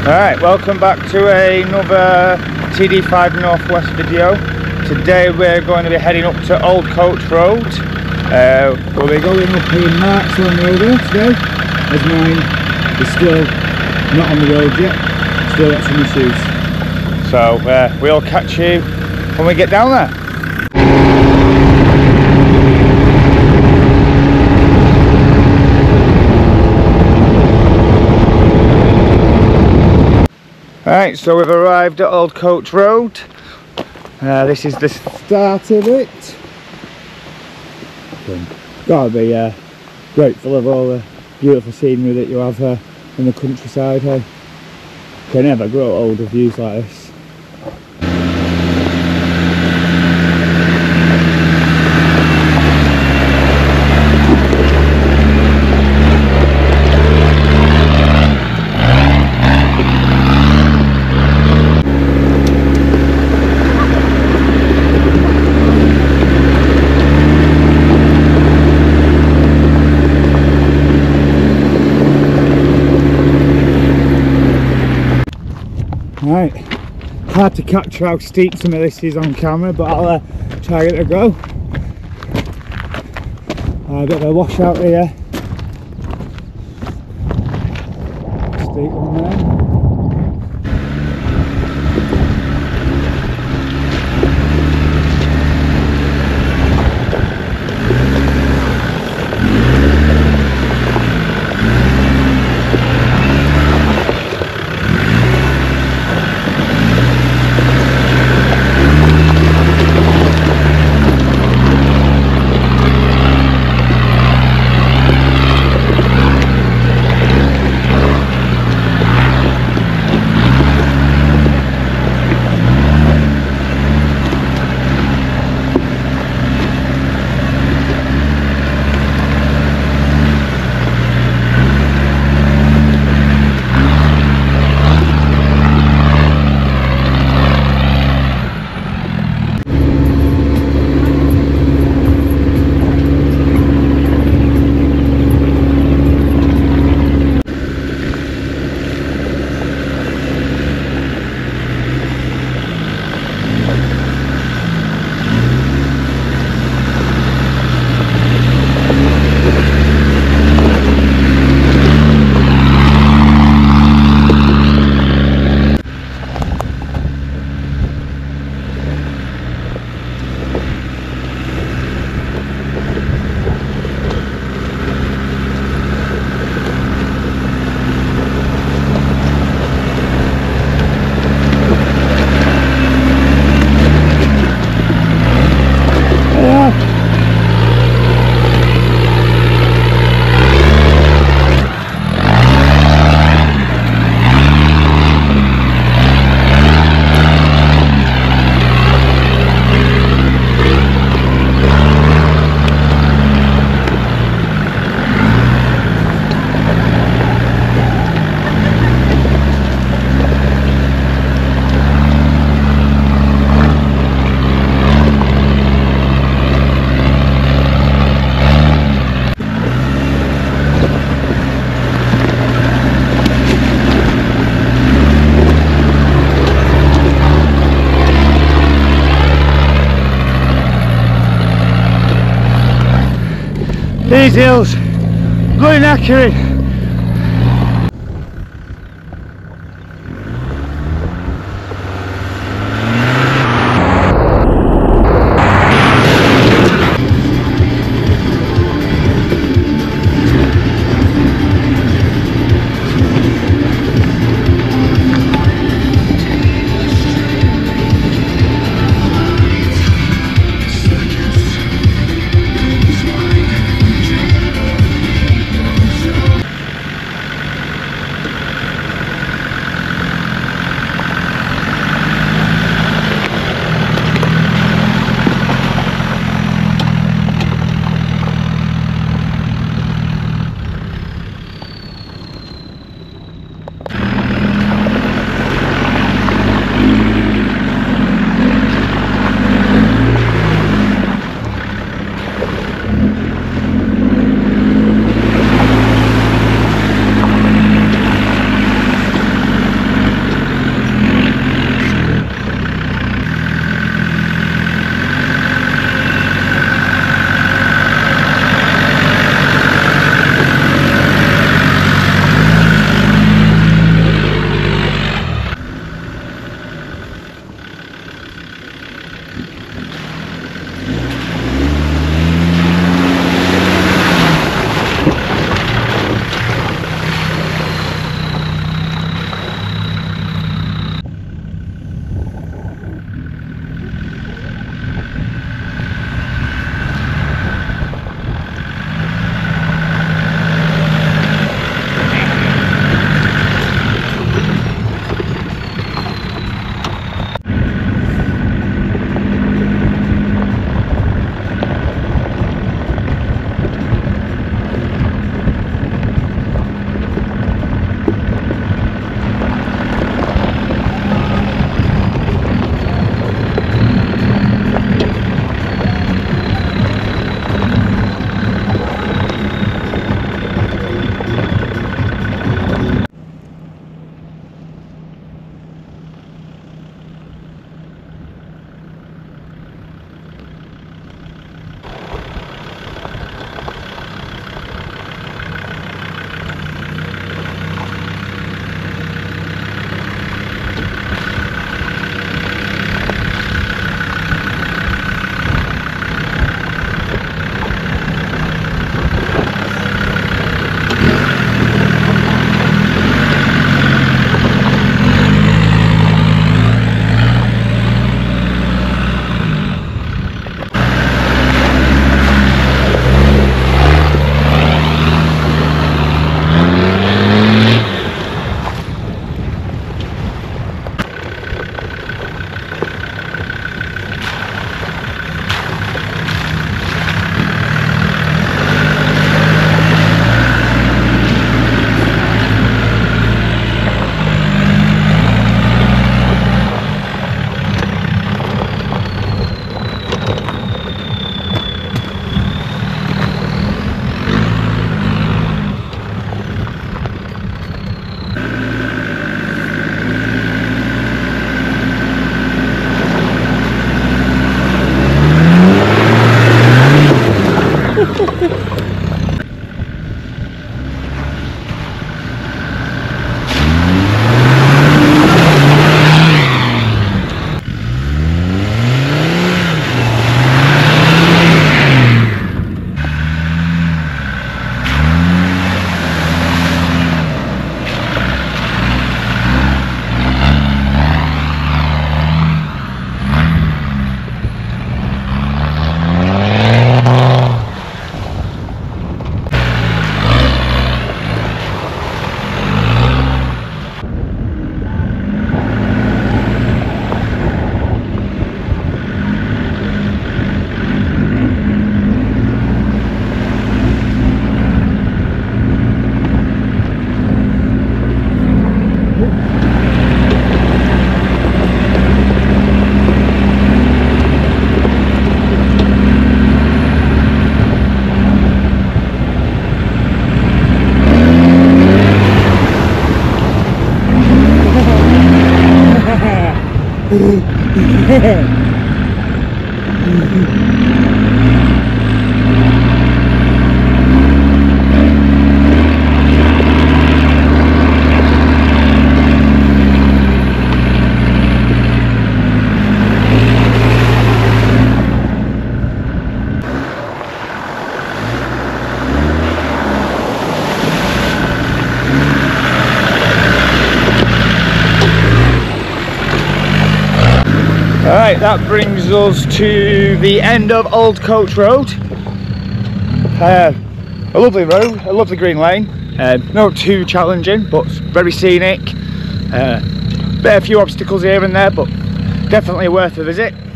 Alright, welcome back to another TD5 Northwest video. Today we're going to be heading up to Old Coach Road. We're going up here Mark's on the road today, as mine is still not on the road yet, still got some issues. So we'll catch you when we get down there. Right, so we've arrived at Old Coach Road. This is the start of it. Gotta be grateful of all the beautiful scenery that you have here in the countryside. Hey, can never grow old with views like this. Right, hard to capture how steep some of this is on camera, but I'll try and get a go. A bit of a washout here. Steep one there. These hills, bloody knackering. Alright, that brings us to the end of Old Coach Road. A lovely road, a lovely green lane, not too challenging but very scenic. A few obstacles here and there but definitely worth a visit.